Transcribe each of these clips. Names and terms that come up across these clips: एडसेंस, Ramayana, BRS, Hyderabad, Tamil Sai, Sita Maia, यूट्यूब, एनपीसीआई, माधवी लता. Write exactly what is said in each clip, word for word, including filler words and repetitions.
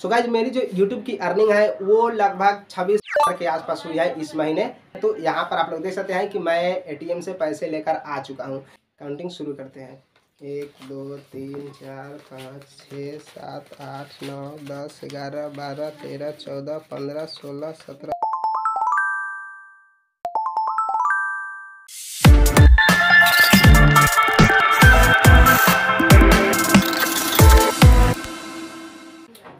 So guys मेरी जो यूट्यूब की अर्निंग है वो लगभग छब्बीस हज़ार के आसपास हुई है इस महीने। तो यहाँ पर आप लोग देख सकते हैं कि मैं एटीएम से पैसे लेकर आ चुका हूँ। काउंटिंग शुरू करते हैं, एक दो तीन चार पाँच छः सात आठ नौ दस ग्यारह बारह तेरह चौदह पंद्रह सोलह सत्रह।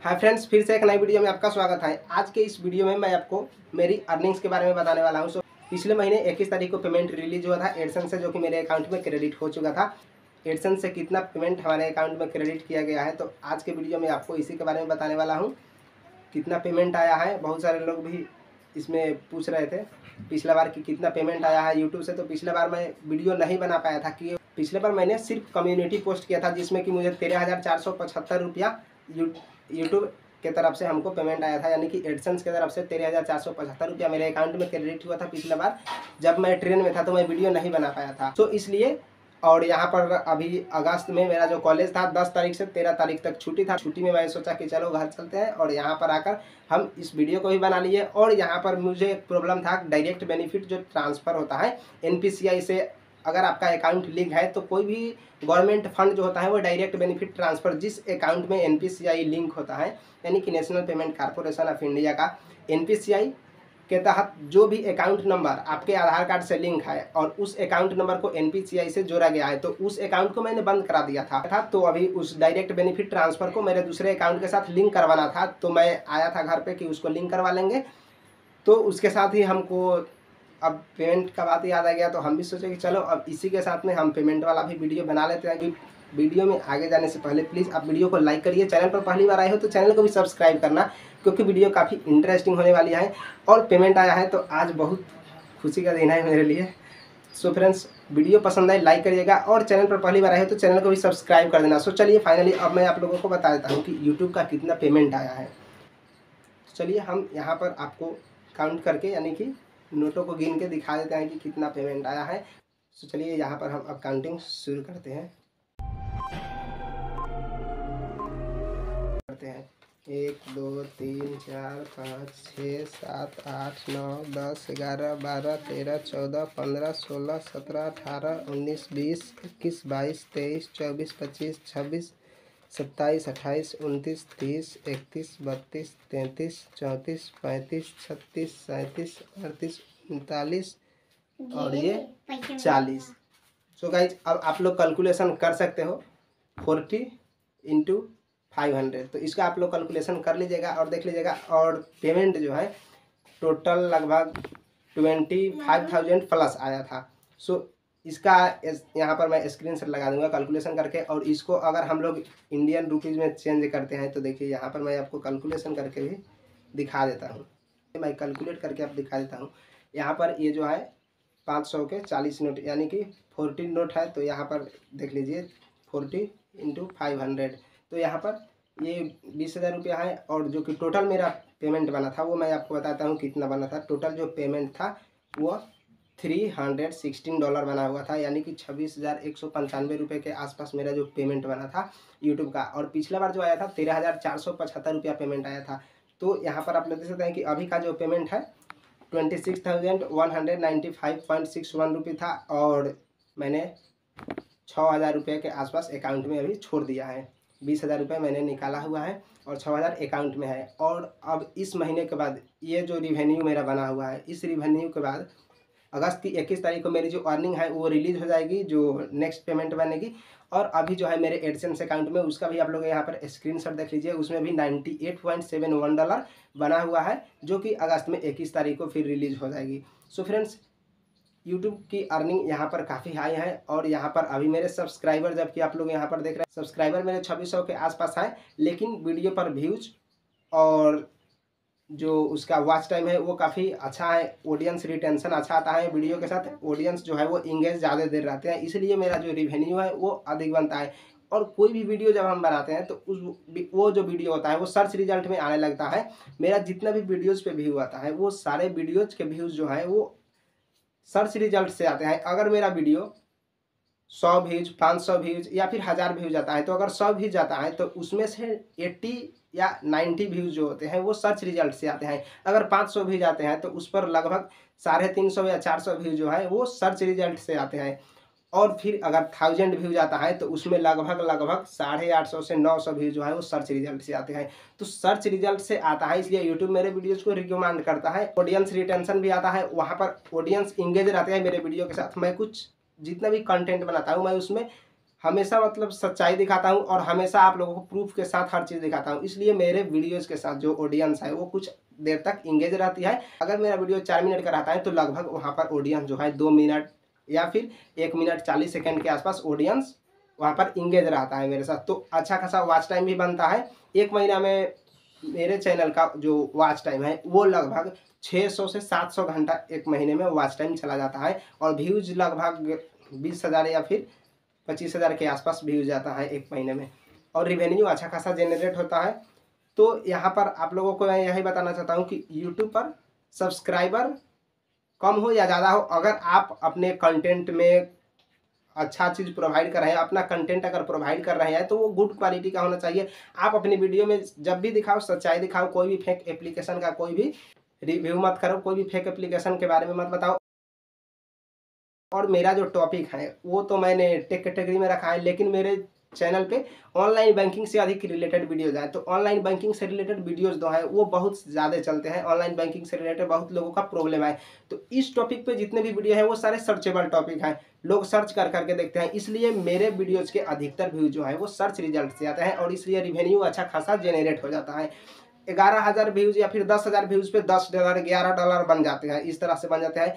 हाय फ्रेंड्स, फिर से एक नई वीडियो में आपका स्वागत है। आज के इस वीडियो में मैं आपको मेरी अर्निंग्स के बारे में बताने वाला हूँ। सो पिछले महीने इक्कीस तारीख को पेमेंट रिलीज हुआ था एडसेंस से, जो कि मेरे अकाउंट में क्रेडिट हो चुका था। एडसेंस से कितना पेमेंट हमारे अकाउंट में क्रेडिट किया गया है, तो आज के वीडियो में आपको इसी के बारे में बताने वाला हूँ, कितना पेमेंट आया है। बहुत सारे लोग भी इसमें पूछ रहे थे पिछला बार कि कितना पेमेंट आया है यूट्यूब से। तो पिछले बार मैं वीडियो नहीं बना पाया था कि पिछले बार मैंने सिर्फ कम्युनिटी पोस्ट किया था, जिसमें कि मुझे तेरह हज़ार चार सौ पचहत्तर रुपया यूट्यूब के तरफ से हमको पेमेंट आया था, यानी कि एडसेंस के तरफ से तेरह हज़ार चार सौ पचहत्तर रुपया मेरे अकाउंट में क्रेडिट हुआ था। पिछला बार जब मैं ट्रेन में था तो मैं वीडियो नहीं बना पाया था, तो इसलिए। और यहाँ पर अभी अगस्त में मेरा जो कॉलेज था दस तारीख से तेरह तारीख तक छुट्टी था। छुट्टी में मैं सोचा कि चलो घर चलते हैं, और यहाँ पर आकर हम इस वीडियो को भी बना लिए। और यहाँ पर मुझे एक प्रॉब्लम था, डायरेक्ट बेनिफिट जो ट्रांसफ़र होता है एनपीसीआई से, अगर आपका अकाउंट लिंक है तो कोई भी गवर्नमेंट फंड जो होता है वो डायरेक्ट बेनिफिट ट्रांसफ़र जिस अकाउंट में एनपीसीआई लिंक होता है, यानी कि national payment corporation of India का एनपीसीआई के तहत जो भी अकाउंट नंबर आपके आधार कार्ड से लिंक है और उस अकाउंट नंबर को एनपीसीआई से जोड़ा गया है, तो उस अकाउंट को मैंने बंद करा दिया था। तो अभी उस डायरेक्ट बेनिफिट ट्रांसफ़र को मेरे दूसरे अकाउंट के साथ लिंक करवाना था, तो मैं आया था घर पर कि उसको लिंक करवा लेंगे। तो उसके साथ ही हमको अब पेमेंट का बात याद आ गया, तो हम भी सोचे कि चलो अब इसी के साथ में हम पेमेंट वाला भी वीडियो बना लेते हैं। कि वीडियो में आगे जाने से पहले प्लीज़ आप वीडियो को लाइक करिए, चैनल पर पहली बार आए हो तो चैनल को भी सब्सक्राइब करना, क्योंकि वीडियो काफ़ी इंटरेस्टिंग होने वाली है। और पेमेंट आया है तो आज बहुत खुशी का दिन है मेरे लिए। सो फ्रेंड्स, वीडियो पसंद आए लाइक करिएगा, और चैनल पर पहली बार आए हो तो चैनल को भी सब्सक्राइब कर देना। सो चलिए फाइनली अब मैं आप लोगों को बता देता हूँ कि यूट्यूब का कितना पेमेंट आया है। चलिए हम यहाँ पर आपको काउंट करके, यानी कि नोटों को गिन के दिखा देते हैं कि कितना पेमेंट आया है। तो चलिए यहाँ पर हम अब काउंटिंग शुरू करते हैं करते हैं एक दो तीन चार पाँच छः सात आठ नौ दस ग्यारह बारह तेरह चौदह पंद्रह सोलह सत्रह अठारह उन्नीस बीस इक्कीस बाईस तेईस चौबीस पच्चीस छब्बीस सत्ताईस अट्ठाईस उनतीस तीस इकतीस बत्तीस तैंतीस चौंतीस पैंतीस छत्तीस सैंतीस अड़तीस उनतालीस और ये चालीस। सो गाइज अब आप लोग कैलकुलेशन कर सकते हो, फोर्टी इंटू फाइव हंड्रेड, तो इसका आप लोग कैलकुलेशन कर लीजिएगा और देख लीजिएगा। और पेमेंट जो है टोटल लगभग ट्वेंटी फाइव थाउजेंड प्लस आया था। सो so, इसका यहाँ पर मैं स्क्रीनशॉट लगा दूंगा कैलकुलेशन करके। और इसको अगर हम लोग इंडियन रुपीज़ में चेंज करते हैं तो देखिए यहाँ पर मैं आपको कैलकुलेशन करके भी दिखा देता हूँ। मैं कैलकुलेट करके आप दिखा देता हूँ। यहाँ पर ये जो है पाँच सौ के चालीस नोट, यानी कि फोर्टीन नोट है, तो यहाँ पर देख लीजिए फोर्टी इंटू फाइव हंड्रेड, तो यहाँ पर ये बीस हज़ार रुपया है। और जो कि टोटल मेरा पेमेंट बना था वो मैं आपको बताता हूँ कितना बना था। टोटल जो पेमेंट था वो थ्री हंड्रेड सिक्सटीन डॉलर बना हुआ था, यानी कि छब्बीस हज़ार एक सौ पंचानवे रुपये के आसपास मेरा जो पेमेंट बना था यूट्यूब का। और पिछला बार जो आया था तेरह हज़ार चार सौ पचहत्तर रुपया पेमेंट आया था। तो यहाँ पर आप लोग देख सकते हैं कि अभी का जो पेमेंट है twenty six thousand one hundred ninety five point six one रुपये था, और मैंने छः हज़ार रुपये के आसपास अकाउंट में अभी छोड़ दिया है। बीस हज़ार रुपये मैंने निकाला हुआ है और छः हज़ार अकाउंट में है। और अब इस महीने के बाद ये जो रिवेन्यू मेरा बना हुआ है, इस रिवेन्यू के बाद अगस्त की इक्कीस तारीख को मेरी जो अर्निंग है वो रिलीज हो जाएगी, जो नेक्स्ट पेमेंट बनेगी। और अभी जो है मेरे एडसेंस अकाउंट में, उसका भी आप लोग यहाँ पर स्क्रीनशॉट देख लीजिए, उसमें भी अट्ठानवे पॉइंट सात एक डॉलर बना हुआ है, जो कि अगस्त में इक्कीस तारीख को फिर रिलीज हो जाएगी। सो फ्रेंड्स, यूट्यूब की अर्निंग यहाँ पर काफ़ी हाई है। और यहाँ पर अभी मेरे सब्सक्राइबर, जबकि आप लोग यहाँ पर देख रहे हैं, सब्सक्राइबर मेरे छब्बीस सौ के आसपास हैं, लेकिन वीडियो पर व्यूज़ और जो उसका वॉच टाइम है वो काफ़ी अच्छा है। ऑडियंस रिटेंशन अच्छा आता है वीडियो के साथ, ऑडियंस जो है वो इंगेज ज़्यादा देर रहते हैं, इसलिए मेरा जो रिवेन्यू है वो अधिक बनता है। और कोई भी वीडियो जब हम बनाते हैं तो उस वो जो वीडियो होता है वो सर्च रिजल्ट में आने लगता है। मेरा जितना भी वीडियोज़ पे व्यू आता है वो सारे वीडियोज़ के व्यूज़ जो है वो सर्च रिजल्ट से आते हैं। अगर मेरा वीडियो सौ व्यूज़, पाँच सौ व्यूज़ या फिर हज़ार व्यूज़ आता है, तो अगर सौ व्यूज़ आता है तो उसमें से एट्टी या नब्बे व्यूज जो होते हैं वो सर्च रिजल्ट से आते हैं। अगर पाँच सौ व्यूज आते हैं तो उस पर लगभग साढ़े तीन सौ या चार सौ व्यूज जो है वो सर्च रिजल्ट से आते हैं। और फिर अगर थाउजेंड व्यूज आता है तो उसमें लगभग लगभग साढ़े आठ सौ से नौ सौ व्यूज जो है वो सर्च रिजल्ट से आते हैं। तो सर्च रिजल्ट से आता है, इसलिए यूट्यूब मेरे वीडियोज़ को रिकमेंड करता है। ऑडियंस रिटेंशन भी आता है, वहाँ पर ऑडियंस इंगेज रहते हैं मेरे वीडियो के साथ। मैं कुछ जितना भी कंटेंट बनाता हूँ मैं उसमें हमेशा मतलब सच्चाई दिखाता हूँ और हमेशा आप लोगों को प्रूफ के साथ हर चीज़ दिखाता हूँ, इसलिए मेरे वीडियोस के साथ जो ऑडियंस है वो कुछ देर तक इंगेज रहती है। अगर मेरा वीडियो चार मिनट का रहता है तो लगभग वहाँ पर ऑडियंस जो है दो मिनट या फिर एक मिनट चालीस सेकेंड के आसपास ऑडियंस वहाँ पर इंगेज रहता है मेरे साथ। तो अच्छा खासा वॉच टाइम भी बनता है। एक महीना में मेरे चैनल का जो वॉच टाइम है वो लगभग छह सौ से सात सौ घंटा एक महीने में वॉच टाइम चला जाता है और व्यूज़ लगभग बीस हज़ार या फिर पच्चीस हज़ार के आसपास व्यूज जाता है एक महीने में, और रिवेन्यू अच्छा खासा जेनरेट होता है। तो यहाँ पर आप लोगों को मैं यही बताना चाहता हूँ कि यूट्यूब पर सब्सक्राइबर कम हो या ज़्यादा हो, अगर आप अपने कंटेंट में अच्छा चीज़ प्रोवाइड कर रहे हैं, अपना कंटेंट अगर प्रोवाइड कर रहे हैं तो वो गुड क्वालिटी का होना चाहिए। आप अपनी वीडियो में जब भी दिखाओ सच्चाई दिखाओ, कोई भी फेक एप्लीकेशन का कोई भी रिव्यू मत करो, कोई भी फेक एप्लीकेशन के बारे में मत बताओ। और मेरा जो टॉपिक है वो तो मैंने टेक कैटेगरी में रखा है, लेकिन मेरे चैनल पे ऑनलाइन बैंकिंग से अधिक रिलेटेड वीडियोज हैं। तो ऑनलाइन बैंकिंग से रिलेटेड वीडियोज जो है वो बहुत ज़्यादा चलते हैं, ऑनलाइन बैंकिंग से रिलेटेड बहुत लोगों का प्रॉब्लम है। तो इस टॉपिक पे जितने भी वीडियो है वो सारे सर्चेबल टॉपिक हैं, लोग सर्च कर करके देखते हैं, इसलिए मेरे वीडियोज़ के अधिकतर व्यूज जो है वो सर्च रिजल्ट से आते हैं और इसलिए रिवेन्यू अच्छा खासा जेनरेट हो जाता है। ग्यारह हज़ार व्यूज़ या फिर दस हज़ार व्यूज़ पे दस डॉलर ग्यारह डॉलर बन जाते हैं, इस तरह से बन जाते हैं।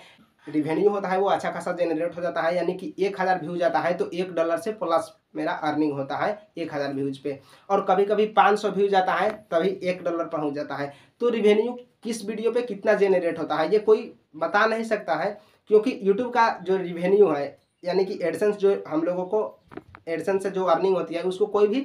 रिवेन्यू होता है वो अच्छा खासा जेनरेट हो जाता है, यानी कि एक हज़ार व्यूज आता है तो एक डॉलर से प्लस मेरा अर्निंग होता है एक हज़ार व्यूज पे, और कभी कभी पाँच सौ व्यूज आता है तभी एक डॉलर पहुंच जाता है। तो रिवेन्यू किस वीडियो पे कितना जेनरेट होता है ये कोई बता नहीं सकता है, क्योंकि यूट्यूब का जो रिवेन्यू है यानी कि एडसेंस जो हम लोगों को एडसेंस से जो अर्निंग होती है उसको कोई भी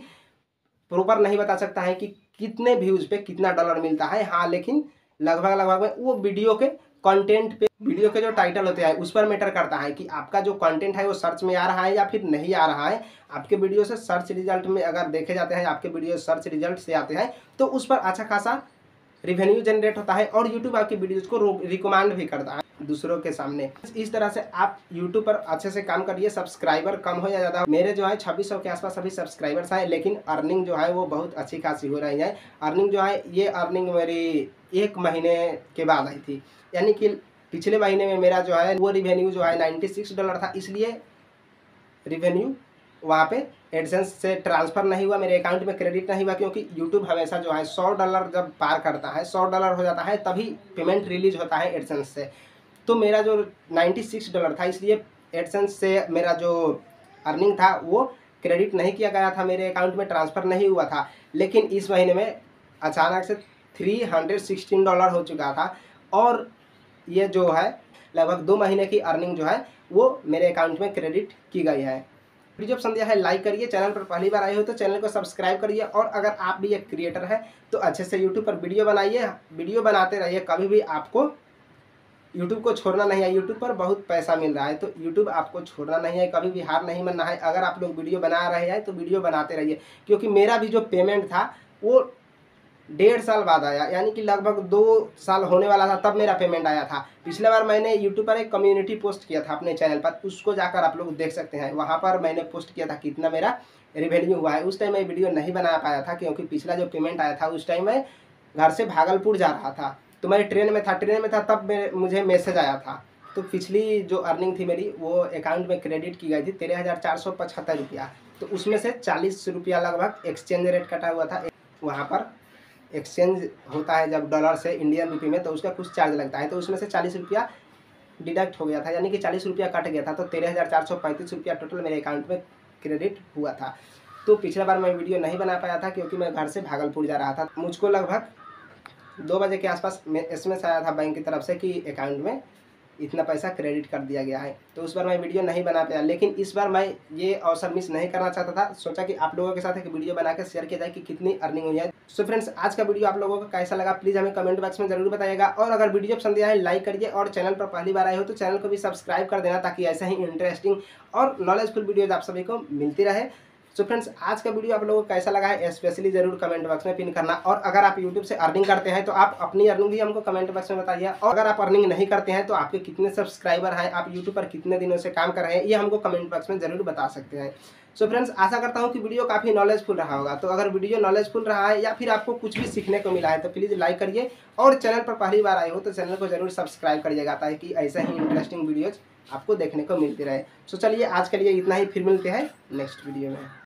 प्रॉपर नहीं बता सकता है कि कितने व्यूज़ पे कितना डॉलर मिलता है। हाँ, लेकिन लगभग लगभग वो वीडियो के कंटेंट पे, वीडियो के जो टाइटल होते हैं उस पर मैटर करता है कि आपका जो कंटेंट है वो सर्च में आ रहा है या फिर नहीं आ रहा है। आपके वीडियो से सर्च रिजल्ट में अगर देखे जाते हैं, आपके वीडियो सर्च रिजल्ट से आते हैं तो उस पर अच्छा खासा रिवेन्यू जनरेट होता है और यूट्यूब आपकी वीडियोज़ को रिकमेंड भी करता है दूसरों के सामने। इस तरह से आप यूट्यूब पर अच्छे से काम करिए। सब्सक्राइबर कम हो या ज़्यादा, मेरे जो है छब्बीस सौ के आसपास अभी सब्सक्राइबर्स हैं, लेकिन अर्निंग जो है वो बहुत अच्छी खासी हो रही है। अर्निंग जो है ये अर्निंग मेरी एक महीने के बाद आई थी, यानी कि पिछले महीने में मेरा जो है वो रिवेन्यू जो है नाइन्टी सिक्स डॉलर था, इसलिए रिवेन्यू वहाँ पे एडसेंस से ट्रांसफ़र नहीं हुआ, मेरे अकाउंट में क्रेडिट नहीं हुआ, क्योंकि यूट्यूब हमेशा जो है सौ डॉलर जब पार करता है, सौ डॉलर हो जाता है तभी पेमेंट रिलीज होता है एडसेंस से। तो मेरा जो छियानवे डॉलर था, इसलिए एडसेंस से मेरा जो अर्निंग था वो क्रेडिट नहीं किया गया था, मेरे अकाउंट में ट्रांसफ़र नहीं हुआ था। लेकिन इस महीने में अचानक से थ्री हंड्रेड सिक्सटीन डॉलर हो चुका था और ये जो है लगभग दो महीने की अर्निंग जो है वो मेरे अकाउंट में क्रेडिट की गई है। वीडियो पसंद आया है लाइक करिए, चैनल पर पहली बार आए हो तो चैनल को सब्सक्राइब करिए, और अगर आप भी एक क्रिएटर हैं तो अच्छे से यूट्यूब पर वीडियो बनाइए, वीडियो बनाते रहिए। कभी भी आपको यूट्यूब को छोड़ना नहीं है, यूट्यूब पर बहुत पैसा मिल रहा है तो यूट्यूब आपको छोड़ना नहीं है, कभी भी हार नहीं मानना है। अगर आप लोग वीडियो बना रहे हैं तो वीडियो बनाते रहिए, क्योंकि मेरा भी जो पेमेंट था वो डेढ़ साल बाद आया, यानी कि लगभग दो साल होने वाला था तब मेरा पेमेंट आया था। पिछले बार मैंने यूट्यूब पर एक कम्युनिटी पोस्ट किया था अपने चैनल पर, उसको जाकर आप लोग देख सकते हैं, वहाँ पर मैंने पोस्ट किया था कितना मेरा रिवेन्यू हुआ है। उस टाइम मैं वीडियो नहीं बना पाया था क्योंकि पिछला जो पेमेंट आया था उस टाइम मैं घर से भागलपुर जा रहा था, तो मैं ट्रेन में था ट्रेन में था तब मेरे मुझे मैसेज आया था। तो पिछली जो अर्निंग थी मेरी वो अकाउंट में क्रेडिट की गई थी तेरह हज़ार चार सौ पचहत्तर रुपया, तो उसमें से चालीस रुपया लगभग एक्सचेंज रेट कटा हुआ था। वहाँ पर एक्सचेंज होता है जब डॉलर से इंडियन रुपये में तो उसका कुछ चार्ज लगता है, तो उसमें से चालीस रुपया डिडक्ट हो गया था, यानी कि चालीस रुपया कट गया था, तो तेरह हज़ार चार सौ पैंतीस रुपया टोटल मेरे अकाउंट में क्रेडिट हुआ था। तो पिछला बार मैं वीडियो नहीं बना पाया था क्योंकि मैं घर से भागलपुर जा रहा था। मुझको लगभग दो बजे के आसपास एस एम एस आया था बैंक की तरफ से कि अकाउंट में इतना पैसा क्रेडिट कर दिया गया है, तो उस बार मैं वीडियो नहीं बना पाया। लेकिन इस बार मैं ये अवसर मिस नहीं करना चाहता था, सोचा कि आप लोगों के साथ एक वीडियो बना के शेयर किया जाए कि कितनी अर्निंग हुई है। सो फ्रेंड्स, आज का वीडियो आप लोगों को कैसा लगा प्लीज़ हमें कमेंट बॉक्स में जरूर बताइएगा, और अगर वीडियो पसंद आए लाइक करिए, और चैनल पर पहली बार आए हो तो चैनल को भी सब्सक्राइब कर देना ताकि ऐसा ही इंटरेस्टिंग और नॉलेजफुल वीडियोज आप सभी को मिलती रहे। सो फ्रेंड्स, आज का वीडियो आप लोगों को कैसा लगा है स्पेशली जरूर कमेंट बॉक्स में पिन करना। और अगर आप यूट्यूब से अर्निंग करते हैं तो आप अपनी अर्निंग भी हमको कमेंट बॉक्स में बताइए। और अगर आप अर्निंग नहीं करते हैं तो आपके कितने सब्सक्राइबर हैं, आप यूट्यूब पर कितने दिनों से काम कर रहे हैं, ये हमको कमेंट बॉक्स में जरूर बता सकते हैं। सो फ्रेंड्स, आशा करता हूँ कि वीडियो काफ़ी नॉलेजफुल रहा होगा। तो अगर वीडियो नॉलेजफुल रहा है या फिर आपको कुछ भी सीखने को मिला है तो प्लीज़ लाइक करिए, और चैनल पर पहली बार आए हो तो चैनल को जरूर सब्सक्राइब करिएगा ताकि ऐसा ही इंटरेस्टिंग वीडियोज़ आपको देखने को मिलती रहे। सो चलिए आज के लिए इतना ही, फिर मिलते हैं नेक्स्ट वीडियो में।